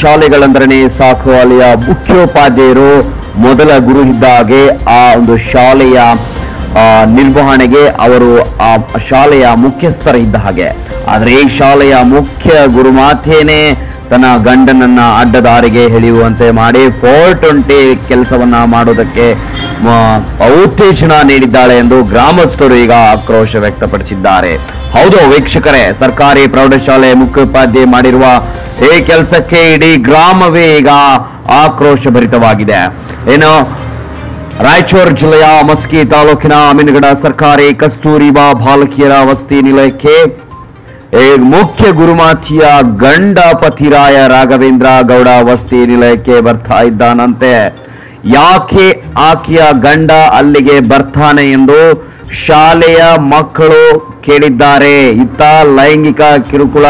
ಶಾಲೆಗಳಂದ್ರನೇ ಸಾಕು ಅಲ್ಲಿಯ ಮುಖ್ಯೋಪಾಧ್ಯಾಯರು ಮೊದಲ ಗುರು ಇದ್ದಾಗೆ ಆ ಒಂದು ಶಾಲೆಯ ನಿರ್ವಹಣೆಗೆ ಅವರು ಆ ಶಾಲೆಯ ಮುಖ್ಯಸ್ಥರಿದ್ದ ಹಾಗೆ. ಆದರೆ ಈ ಶಾಲೆಯ ಮುಖ್ಯ ಗುರುಮಾತೆಯೇ ತನ್ನ ಗಂಡನನ್ನು ಅಡ್ಡದಾರಿಗೆ ಎಳೆಯುವಂತೆ ಮಾಡಿ 420 ಕೆಲಸವನ್ನು ಮಾಡೋದಕ್ಕೆ ಔತ್ತೇಜನ ನೀಡಿದ್ದಾಳೆ ಎಂದು ಗ್ರಾಮಸ್ಥರು ಈಗ ಆಕ್ರೋಶ ವ್ಯಕ್ತಪಡಿಸಿದ್ದಾರೆ. ಹೌದು ವೀಕ್ಷಕರೇ, ಸರ್ಕಾರಿ ಪ್ರೌಢಶಾಲೆ ಮುಖ್ಯೋಪಾಧ್ಯಾಯ ಮಾಡಿರುವ ಈ ಕೆಲಸಕ್ಕೆ ಇಡೀ ಗ್ರಾಮವೇ ಈಗ ಆಕ್ರೋಶಭರಿತವಾಗಿದೆ. ಏನು, ರಾಯಚೂರು ಜಿಲ್ಲೆಯ ಮಸ್ಕಿ ತಾಲೂಕಿನ ಅಮೀನ್ಗಡ ಸರ್ಕಾರಿ ಕಸ್ತೂರಿಬಾ ಬಾಲಕಿಯರ ವಸತಿ ನಿಲಯಕ್ಕೆ ಮುಖ್ಯ ಗುರುಮಾತಿಯ ಗಂಡ ಪತಿರಾಯ ರಾಘವೇಂದ್ರ ಗೌಡ ವಸತಿ ನಿಲಯಕ್ಕೆ ಬರ್ತಾ ಇದ್ದಾನಂತೆ. ಯಾಕೆ ಆಕೆಯ ಗಂಡ ಅಲ್ಲಿಗೆ ಬರ್ತಾನೆ ಎಂದು ಶಾಲೆಯ ಮಕ್ಕಳು ಕೇಳಿದ್ದಾರೆ. ಇತ್ತ ಲೈಂಗಿಕ ಕಿರುಕುಳ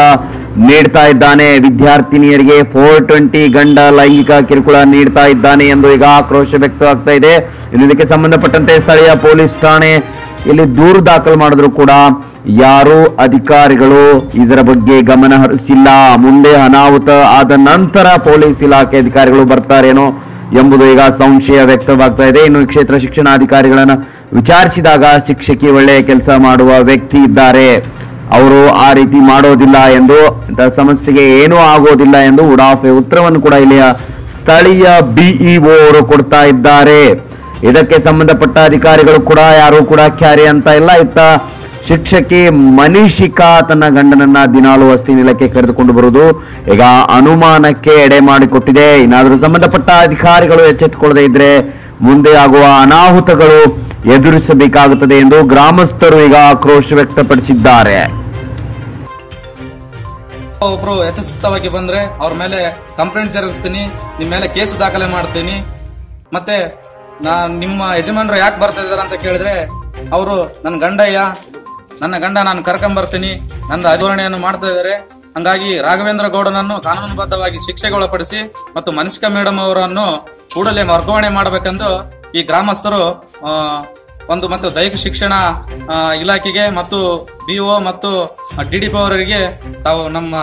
ನೀಡ್ತಾ ಇದ್ದಾನೆ, ವಿದ್ಯಾರ್ಥಿನಿಯರಿಗೆ 420 ಗಂಡ ಲೈಂಗಿಕ ಕಿರುಕುಳ ನೀಡ್ತಾ ಇದ್ದಾನೆ ಎಂದು ಈಗ ಆಕ್ರೋಶ ವ್ಯಕ್ತವಾಗ್ತಾ ಇದೆ. ಇದಕ್ಕೆ ಸಂಬಂಧಪಟ್ಟಂತೆ ಸ್ಥಳೀಯ ಪೊಲೀಸ್ ಠಾಣೆ ಇಲ್ಲಿ ದೂರು ದಾಖಲು ಮಾಡಿದ್ರು ಕೂಡ ಯಾರೂ ಅಧಿಕಾರಿಗಳು ಇದರ ಬಗ್ಗೆ ಗಮನ ಹರಿಸಿಲ್ಲ. ಮುಂದೆ ಅನಾಹುತ ಆದ ನಂತರ ಪೊಲೀಸ್ ಇಲಾಖೆ ಅಧಿಕಾರಿಗಳು ಬರ್ತಾರೇನೋ ಎಂಬುದು ಈಗ ಸಂಶಯ ವ್ಯಕ್ತವಾಗ್ತಾ ಇದೆ. ಇನ್ನು ಕ್ಷೇತ್ರ ಶಿಕ್ಷಣಾಧಿಕಾರಿಗಳನ್ನ ವಿಚಾರಿಸಿದಾಗ ಶಿಕ್ಷಕಿ ಒಳ್ಳೆಯ ಕೆಲಸ ಮಾಡುವ ವ್ಯಕ್ತಿ ಇದ್ದಾರೆ, ಅವರು ಆ ರೀತಿ ಮಾಡೋದಿಲ್ಲ ಎಂದು, ಇಂಥ ಸಮಸ್ಯೆಗೆ ಏನೂ ಆಗೋದಿಲ್ಲ ಎಂದು ಉಡಾಫೆ ಉತ್ತರವನ್ನು ಕೂಡ ಇಲ್ಲಿಯ ಸ್ಥಳೀಯ ಬಿಇಒ ಅವರು ಕೊಡ್ತಾ ಇದ್ದಾರೆ. ಇದಕ್ಕೆ ಸಂಬಂಧಪಟ್ಟ ಅಧಿಕಾರಿಗಳು ಕೂಡ ಯಾರೂ ಕೂಡ ಕ್ಯಾರಿ ಅಂತ ಇಲ್ಲ. ಇತ್ತ ಶಿಕ್ಷಕಿ ಮನೀಷಿಕಾ ತನ್ನ ಗಂಡನನ್ನ ದಿನಾಲು ವಸತಿ ನಿಲಯಕ್ಕೆ ಕರೆದುಕೊಂಡು ಬರುವುದು ಈಗ ಅನುಮಾನಕ್ಕೆ ಎಡೆ ಮಾಡಿಕೊಟ್ಟಿದೆ. ಇನ್ನಾದರೂ ಸಂಬಂಧಪಟ್ಟ ಅಧಿಕಾರಿಗಳು ಎಚ್ಚೆತ್ತುಕೊಳ್ಳದೆ ಇದ್ರೆ ಮುಂದೆ ಆಗುವ ಅನಾಹುತಗಳು ಎದುರಿಸಬೇಕಾಗುತ್ತದೆ ಎಂದು ಗ್ರಾಮಸ್ಥರು ಈಗ ಆಕ್ರೋಶ ವ್ಯಕ್ತಪಡಿಸಿದ್ದಾರೆ. ಒಬ್ರು ಯಥೇಚ್ಛವಾಗಿ ಬಂದ್ರೆ ಅವ್ರ ಮೇಲೆ ಕಂಪ್ಲೇಂಟ್ ಜರುಗಿಸ್ತೀನಿ, ನಿಮ್ಮ ಮೇಲೆ ಕೇಸು ದಾಖಲೆ ಮಾಡ್ತೀನಿ, ಮತ್ತೆ ನಿಮ್ಮ ಯಜಮಾನರು ಯಾಕೆ ಬರ್ತಾ ಇದಾರೆ ಅಂತ ಕೇಳಿದ್ರೆ ಅವರು ನನ್ನ ಗಂಡ ನಾನು ಕರ್ಕೊಂಡ್ಬರ್ತೀನಿ, ನನ್ನ ಅಧೋರಣೆಯನ್ನು ಮಾಡ್ತಾ ಇದ್ದಾರೆ, ಹಂಗಾಗಿ ರಾಘವೇಂದ್ರ ಗೌಡನನ್ನು ಕಾನೂನುಬದ್ಧವಾಗಿ ಶಿಕ್ಷೆಗೆ ಒಳಪಡಿಸಿ ಮತ್ತು ಮನೀಷಿಕಾ ಮೇಡಮ್ ಅವರನ್ನು ಕೂಡಲೇ ವರ್ಗಾವಣೆ ಮಾಡಬೇಕೆಂದು ಈ ಗ್ರಾಮಸ್ಥರು ಒಂದು ಮತ್ತು ದೈಹಿಕ ಶಿಕ್ಷಣ ಇಲಾಖೆಗೆ ಮತ್ತು ಬಿಒ ಮತ್ತು ಡಿಡಿಪಿ ಅವರಿಗೆ ತಾವು ನಮ್ಮ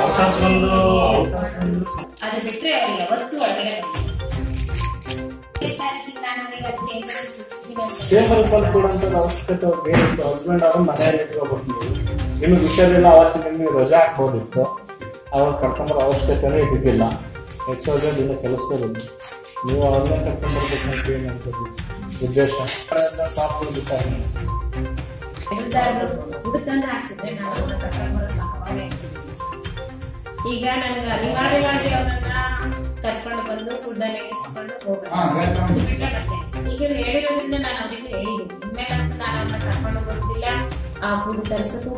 ಅವಶ್ಯಕತೆ ಹಸ್ಬೆಂಡ್ ಅವರು ಮನೆಯಲ್ಲಿ ಇಟ್ಕೋಬೇಕು. ನಿಮಗೆ ವಿಷಯದಲ್ಲ ಅವತ್ತು ನಿಮಗೆ ರಜೆ ಹಾಕ್ಬೋದಿತ್ತು, ಅವ್ರು ಕರ್ಕೊಂಬರೋ ಅವಶ್ಯಕತೆ ಇದ್ದಿದ್ದಿಲ್ಲ. ಎಕ್ಸೋದಿಂದ ಕೆಲಸದಲ್ಲಿ ನೀವು ಅವ್ರನ್ನ ಕರ್ಕೊಂಡ್ಬರ್ಬೇಕು ಅಂತ ಉದ್ದೇಶ ಈಗ ನನ್ಗೆ ಅನಿವಾರ್ಯವಾಗಿ ಅವರನ್ನ ಕರ್ಕೊಂಡು ಬಂದು ಫುಡ್ ಅನ್ನ ಇಸ್ಕೊಂಡು ಹೋಗ್ತಾರೆ. ಈಗ ಹೇಳಿರೋದ್ರಿಂದ ನಾನು ಅವರಿಗೆ ಹೇಳಿದ್ದೀನಿ, ಇನ್ಮೇಲೆ ನಾನು ಅವ್ರನ್ನ ಕರ್ಕೊಂಡು ಬರುದಿಲ್ಲ, ಆ ಫುಡ್ ತರಿಸೋದು